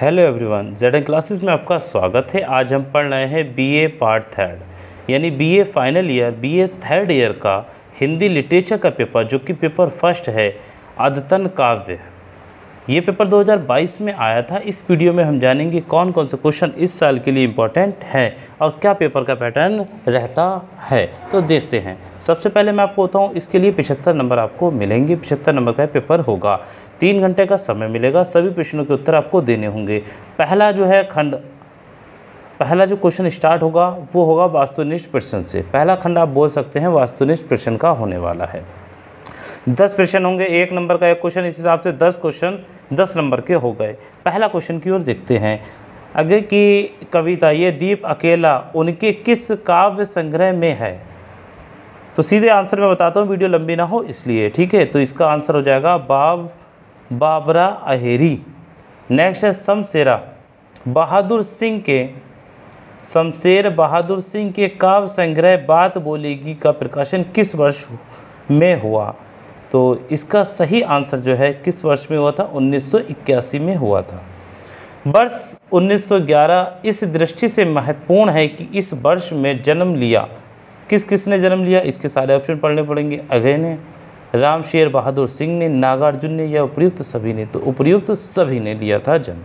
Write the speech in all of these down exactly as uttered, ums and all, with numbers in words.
Hello everyone, ज़ेडएन classes में आपका स्वागत है। आज हम पढ़ रहे हैं बीए पार्ट थर्ड यानी BA final year, BA third year का हिंदी लिटरेचर का पेपर जो कि पेपर फर्स्ट है, अद्यतन काव्य। ये पेपर दो हज़ार बाईस में आया था। इस वीडियो में हम जानेंगे कौन कौन से क्वेश्चन इस साल के लिए इम्पोर्टेंट हैं और क्या पेपर का पैटर्न रहता है, तो देखते हैं। सबसे पहले मैं आपको बताऊँ, इसके लिए पचहत्तर नंबर आपको मिलेंगे। पचहत्तर नंबर का पेपर होगा, तीन घंटे का समय मिलेगा। सभी प्रश्नों के उत्तर आपको देने होंगे। पहला जो है खंड, पहला जो क्वेश्चन स्टार्ट होगा वो होगा वास्तुनिष्ठ प्रश्न से। पहला खंड आप बोल सकते हैं वास्तुनिष्ठ प्रश्न का होने वाला है। दस प्रश्न होंगे, एक नंबर का एक क्वेश्चन। इस हिसाब से दस क्वेश्चन दस नंबर के हो गए। पहला क्वेश्चन की ओर देखते हैं। आगे की कविता ये दीप अकेला उनके किस काव्य संग्रह में है? तो सीधे आंसर मैं बताता हूँ, वीडियो लंबी ना हो इसलिए, ठीक है। तो इसका आंसर हो जाएगा बाब बाबरा अहेरी। नेक्स्ट है शमशेरा बहादुर सिंह के शमशेर बहादुर सिंह के काव्य संग्रह बात बोलेगी का प्रकाशन किस वर्ष में हुआ? तो इसका सही आंसर जो है किस वर्ष में हुआ था, उन्नीस सौ इक्यासी में हुआ था। वर्ष उन्नीस सौ ग्यारह इस दृष्टि से महत्वपूर्ण है कि इस वर्ष में जन्म लिया, किस किसने जन्म लिया, इसके सारे ऑप्शन पढ़ने पड़ेंगे। अगले ने राम शेर बहादुर सिंह ने, नागार्जुन ने, या उपयुक्त सभी ने? तो उपयुक्त सभी ने लिया था जन्म।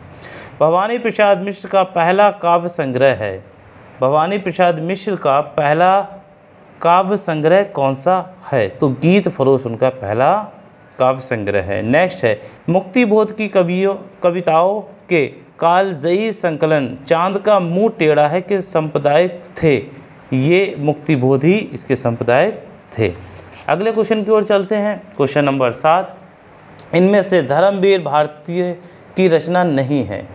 भवानी प्रसाद मिश्र का पहला काव्य संग्रह है, भवानी प्रसाद मिश्र का पहला काव्य संग्रह कौन सा है? तो गीत फरोश उनका पहला काव्य संग्रह है। नेक्स्ट है मुक्तिबोध की कवियों कविताओं के कालजयी संकलन चांद का मुंह टेढ़ा है के संपादक थे? ये मुक्तिबोध ही इसके संपादक थे। अगले क्वेश्चन की ओर चलते हैं, क्वेश्चन नंबर सात। इनमें से धर्मवीर भारतीय की रचना नहीं है।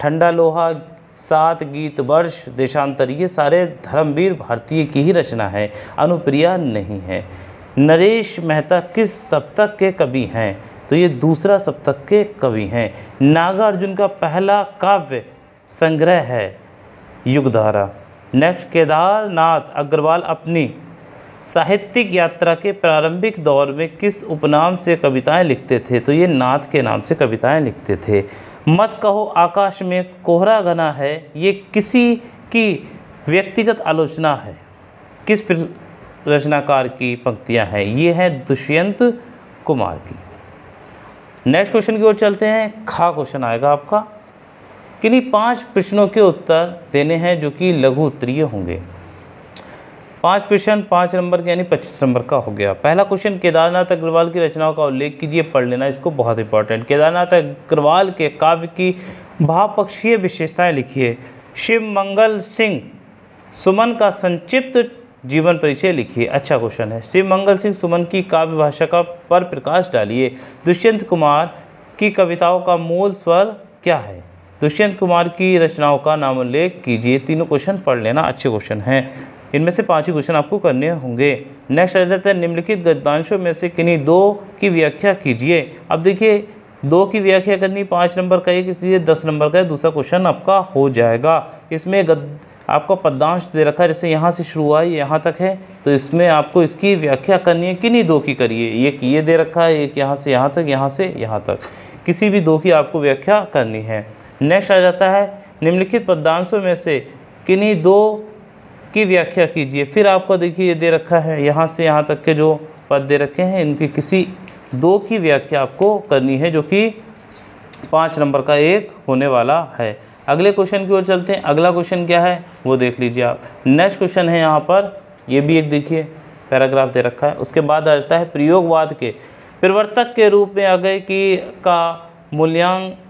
ठंडा लोहा, सात गीत वर्ष, देशांतर, ये सारे धर्मवीर भारतीय की ही रचना है, अनुप्रिया नहीं है। नरेश मेहता किस सप्तक के कवि हैं? तो ये दूसरा सप्तक के कवि हैं। नागार्जुन का पहला काव्य संग्रह है युगधारा। नेक्स्ट, केदारनाथ अग्रवाल अपनी साहित्यिक यात्रा के प्रारंभिक दौर में किस उपनाम से कविताएं लिखते थे? तो ये नाथ के नाम से कविताएं लिखते थे। मत कहो आकाश में कोहरा घना है, ये किसी की व्यक्तिगत आलोचना है, किस रचनाकार की पंक्तियां हैं? ये हैं दुष्यंत कुमार की। नेक्स्ट क्वेश्चन की ओर चलते हैं, खा क्वेश्चन आएगा आपका। किन्हीं पांच प्रश्नों के उत्तर देने हैं जो कि लघु उत्तरीय होंगे। पांच प्रश्न पाँच नंबर के यानी पच्चीस नंबर का हो गया। पहला क्वेश्चन, केदारनाथ अग्रवाल की रचनाओं का उल्लेख कीजिए। पढ़ लेना इसको, बहुत इंपॉर्टेंट। केदारनाथ अग्रवाल के काव्य की भावपक्षीय विशेषताएं लिखिए। शिव मंगल सिंह सुमन का संक्षिप्त जीवन परिचय लिखिए। अच्छा क्वेश्चन है। शिव मंगल सिंह सुमन की काव्य भाषा का पर प्रकाश डालिए। दुष्यंत कुमार की कविताओं का मूल स्वर क्या है? दुष्यंत कुमार की रचनाओं का नामोल्लेख कीजिए। तीनों क्वेश्चन पढ़ लेना, अच्छे क्वेश्चन हैं। इनमें से पाँच ही क्वेश्चन आपको करने होंगे। नेक्स्ट आ जाता है, निम्नलिखित गद्यांशों में से किन्हीं दो की व्याख्या कीजिए। अब देखिए, दो की व्याख्या करनी, पाँच नंबर का एक, इसलिए दस नंबर का दूसरा क्वेश्चन आपका हो जाएगा। इसमें गद आपका पद्यांश दे रखा है, जैसे यहाँ से शुरू आई यहाँ तक है, तो इसमें आपको इसकी व्याख्या करनी है। किन्हीं दो की करिए, एक ये दे रखा है, एक यहाँ से यहाँ तक, यहाँ से यहाँ तक, किसी भी दो की आपको व्याख्या करनी है। नेक्स्ट आ जाता है, निम्नलिखित पद्यांशों में से किन्हीं दो की व्याख्या कीजिए। फिर आपको देखिए ये दे रखा है, यहाँ से यहाँ तक के जो पद दे रखे हैं, इनके किसी दो की व्याख्या आपको करनी है जो कि पाँच नंबर का एक होने वाला है। अगले क्वेश्चन की ओर चलते हैं। अगला क्वेश्चन क्या है वो देख लीजिए आप। नेक्स्ट क्वेश्चन है यहाँ पर, ये भी एक देखिए पैराग्राफ दे रखा है। उसके बाद आ जाता है, प्रयोगवाद के प्रवर्तक के रूप में आगे की का मूल्यांकन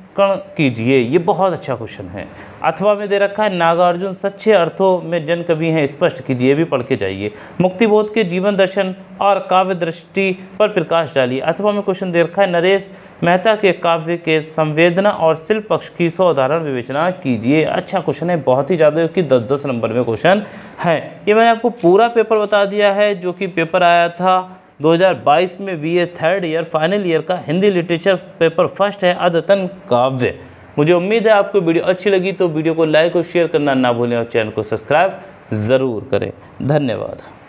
कीजिए। ये बहुत अच्छा क्वेश्चन है। अथवा में दे रखा है, नागार्जुन सच्चे अर्थों में जन कवि हैं, स्पष्ट कीजिए। ये भी पढ़ के जाइए। मुक्तिबोध के जीवन दर्शन और काव्य दृष्टि पर प्रकाश डालिए। अथवा में क्वेश्चन दे रखा है, नरेश मेहता के काव्य के संवेदना और शिल्प पक्ष की सौ उदाहरण विवेचना कीजिए। अच्छा क्वेश्चन है, बहुत ही ज़्यादा, कि दस दस नंबर में क्वेश्चन है। ये मैंने आपको पूरा पेपर बता दिया है जो कि पेपर आया था दो हज़ार बाईस में, BA third year final year का हिंदी लिटरेचर पेपर फर्स्ट है, अद्यतन काव्य। मुझे उम्मीद है आपको वीडियो अच्छी लगी, तो वीडियो को लाइक और शेयर करना ना भूलें और चैनल को सब्सक्राइब ज़रूर करें। धन्यवाद।